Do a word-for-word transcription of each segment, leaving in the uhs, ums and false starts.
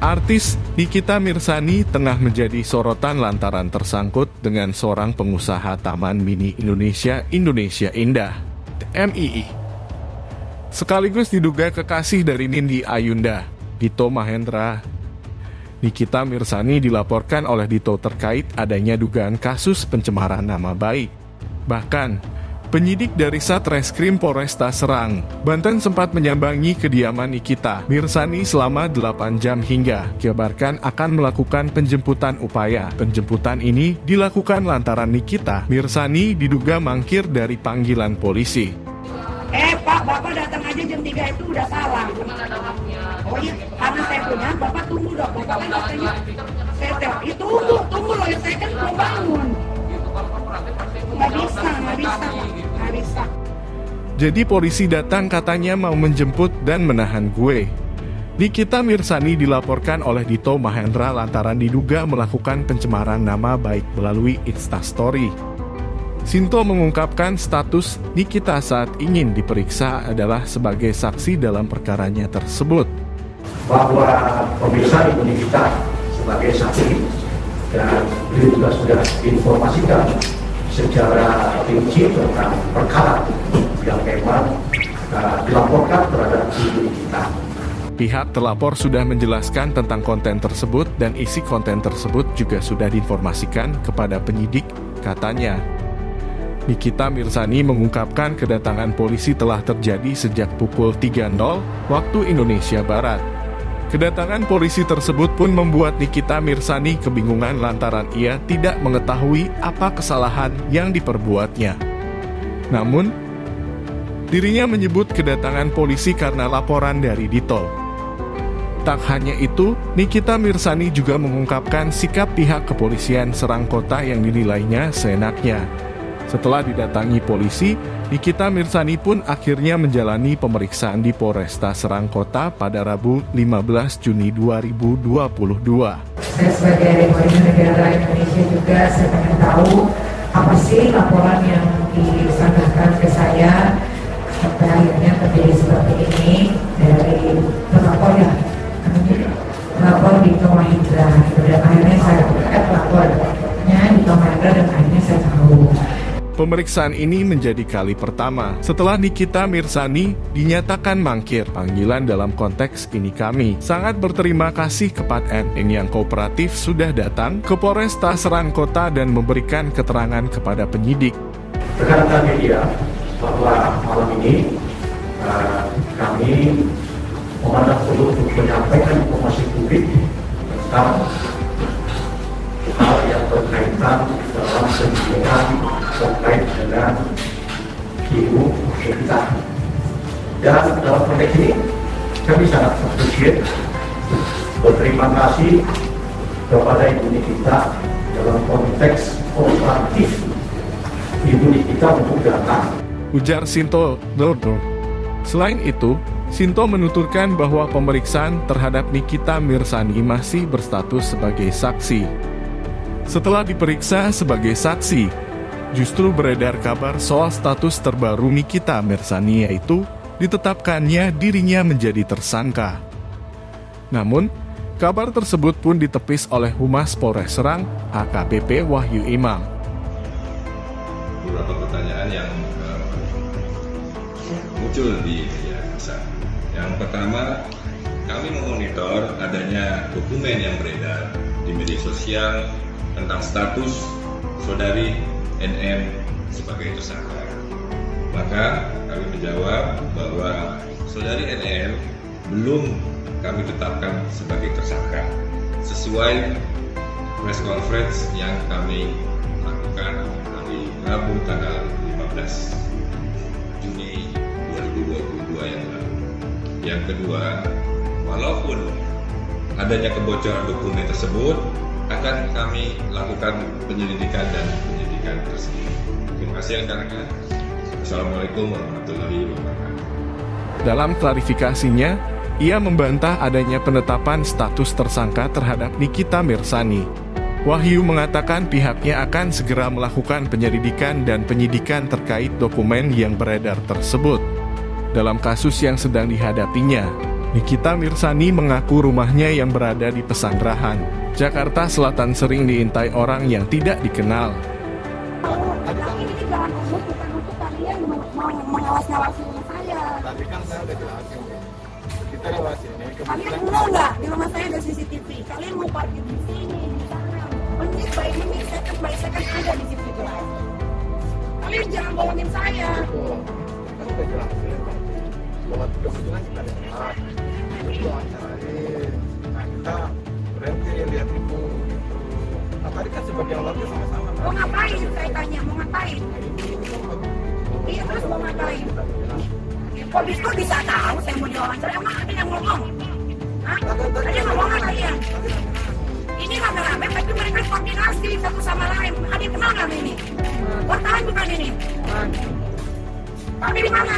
Artis Nikita Mirzani tengah menjadi sorotan lantaran tersangkut dengan seorang pengusaha Taman Mini Indonesia Indonesia Indah, M I I. Sekaligus diduga kekasih dari Nindi Ayunda, Dito Mahendra. Nikita Mirzani dilaporkan oleh Dito terkait adanya dugaan kasus pencemaran nama baik. Bahkan, penyidik dari Satreskrim Polresta Serang Banten sempat menyambangi kediaman Nikita Mirzani selama delapan jam hingga dikabarkan akan melakukan penjemputan. Upaya penjemputan ini dilakukan lantaran Nikita Mirzani diduga mangkir dari panggilan polisi. Eh Pak, Bapak datang aja jam tiga itu udah salah. Oh iya, karena saya punya, Bapak tunggu dong. Bapak kan katanya, saya tunggu, tunggu, tunggu loh, saya kan belum bangun. Nggak bisa, nggak bisa, nggak bisa. Jadi polisi datang katanya mau menjemput dan menahan gue. Nikita Mirzani dilaporkan oleh Dito Mahendra lantaran diduga melakukan pencemaran nama baik melalui Instastory. Shinto mengungkapkan status Nikita saat ingin diperiksa adalah sebagai saksi dalam perkaranya tersebut. Bahwa pemirsa ini kita sebagai saksi dan beliau juga sudah informasikan secara rinci tentang perkara yang memang uh, dilaporkan terhadap diri kita. Pihak terlapor sudah menjelaskan tentang konten tersebut dan isi konten tersebut juga sudah diinformasikan kepada penyidik, katanya. Nikita Mirzani mengungkapkan kedatangan polisi telah terjadi sejak pukul tiga nol waktu Indonesia Barat. Kedatangan polisi tersebut pun membuat Nikita Mirzani kebingungan lantaran ia tidak mengetahui apa kesalahan yang diperbuatnya. Namun, dirinya menyebut kedatangan polisi karena laporan dari Dito. Tak hanya itu, Nikita Mirzani juga mengungkapkan sikap pihak kepolisian Serang Kota yang dinilainya seenaknya. Setelah didatangi polisi, Nikita Mirzani pun akhirnya menjalani pemeriksaan di Polresta Serang Kota pada Rabu lima belas Juni dua ribu dua puluh dua. Saya sebagai warga negara Indonesia juga saya ingin tahu apa sih laporan yang disampaikan ke saya sampai akhirnya terjadi seperti ini dari pelapor yang pelapor di Dito Mahendra. Dan akhirnya saya eh, pelapornya di Dito Mahendra dan akhirnya saya tahu. Pemeriksaan ini menjadi kali pertama setelah Nikita Mirzani dinyatakan mangkir. Panggilan dalam konteks ini kami sangat berterima kasih kepada N N yang kooperatif sudah datang ke Polresta Serang Kota dan memberikan keterangan kepada penyidik. Rekan-rekan media, bahwa malam ini uh, kami memandang perlu untuk menyampaikan informasi publik tentang hal yang berkaitan dalam penyidikan terkait dengan ibu kita. Dan dalam konteks ini kami sangat appreciate, berterima kasih kepada ibu kita dalam konteks kooperatif ibu kita untuk datang, ujar Shinto. Selain itu, Shinto menuturkan bahwa pemeriksaan terhadap Nikita Mirzani masih berstatus sebagai saksi. Setelah diperiksa sebagai saksi, justru beredar kabar soal status terbaru Nikita Mirzani, yaitu ditetapkannya dirinya menjadi tersangka. Namun, kabar tersebut pun ditepis oleh Humas Polres Serang, A K B P Wahyu Imam. Beberapa pertanyaan yang uh, muncul di media massa. Yang pertama, kami memonitor adanya dokumen yang beredar di media sosial tentang status saudari N M sebagai tersangka. Maka kami menjawab bahwa saudari N M belum kami tetapkan sebagai tersangka sesuai press conference yang kami lakukan hari Rabu tanggal lima belas Juni dua ribu dua puluh dua yang lalu. Yang kedua, walaupun adanya kebocoran dokumen tersebut, akan kami lakukan penyelidikan dan penyidikan tersendiri. Terima kasih rekan-rekan. Assalamualaikum warahmatullahi wabarakatuh. Dalam klarifikasinya, ia membantah adanya penetapan status tersangka terhadap Nikita Mirzani. Wahyu mengatakan pihaknya akan segera melakukan penyelidikan dan penyidikan terkait dokumen yang beredar tersebut dalam kasus yang sedang dihadapinya. Nikita Mirzani mengaku rumahnya yang berada di Pesanggrahan, Jakarta Selatan sering diintai orang yang tidak dikenal. Kalian mau nggak di rumah saya ada C C T V? Kalian mau parkir di sini, di sana? Menit by menit, second by second ada di situ jelas. Kalian jangan bohongin saya. Mau ngapain? Saya tanya mau ngapain? Iya terus mau ngapain? Kok bisa bisa tahu saya mau diwawancara? Emang ada yang ngomong? Hah? Ada yang ngomong nggak kalian? Ini rame-rame tapi mereka koordinasi satu sama lain. Ada yang kenal nggak ini? Wartawan bukan ini? Tahu dari mana?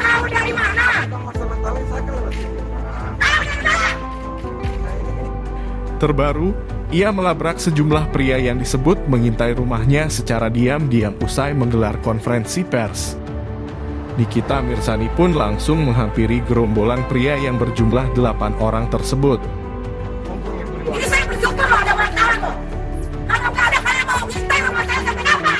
Tahu dari mana? Tahu dari mana? Terbaru, ia melabrak sejumlah pria yang disebut mengintai rumahnya secara diam-diam usai menggelar konferensi pers. Nikita Mirzani pun langsung menghampiri gerombolan pria yang berjumlah delapan orang tersebut. Ini saya bersyukur loh ada wartawan loh. Kalau nggak ada kalian mau ngintai rumah saya sampai kapan?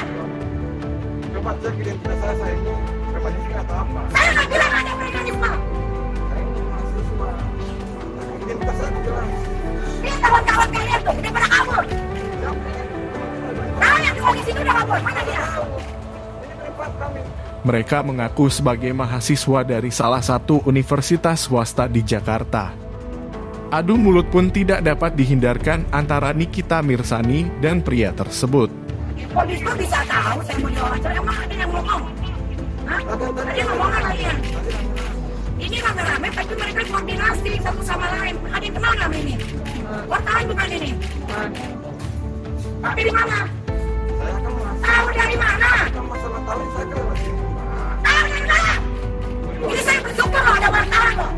Coba cek identitas saya, saya ini berpanisik atau apa? Saya nggak bilang ada berpanisik. Saya ini mahasiswa. Identitas saya nggak jelas. Ini kawan-kawan kalian tuh, ini pada kabur. Nah yang di situ udah kabur, mana dia? Ini berempat kami. Mereka mengaku sebagai mahasiswa dari salah satu universitas swasta di Jakarta. Adu mulut pun tidak dapat dihindarkan antara Nikita Mirzani dan pria tersebut. Polisi tuh bisa tahu saya mau diwawancara, emang ada yang ngomong? Hah? Ada yang ngomong nggak kalian? Ini rame-rame tapi mereka koordinasi satu sama lain. Ada yang kenal nggak ini? Wartawan bukan ini? Tapi di mana? Tahu dari mana? Ini saya bersyukur loh ada wartawan loh.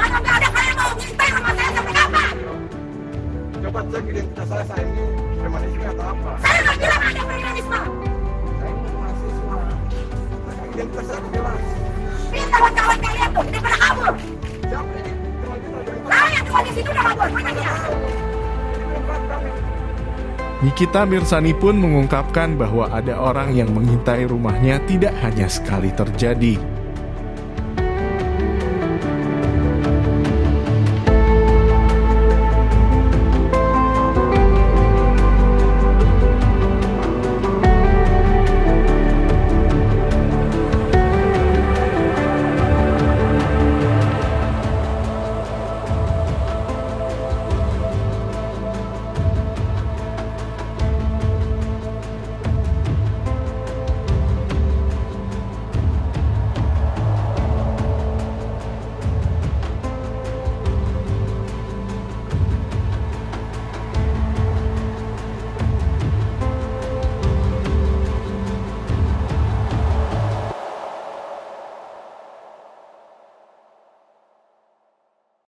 Kalau nggak ada kalian mau ngintai rumah saya sampai kapan? Coba cek identitas saya, saya ini premanisme atau apa? Saya nggak bilang ada premanisme. Saya ini mahasiswa. Identitas saya nggak jelas. Ini kawan-kawan kalian tuh, ini pada kabur. Siapa ini? Nah yang tua di situ udah kabur, mana dia? Nikita Mirzani pun mengungkapkan bahwa ada orang yang mengintai rumahnya tidak hanya sekali terjadi.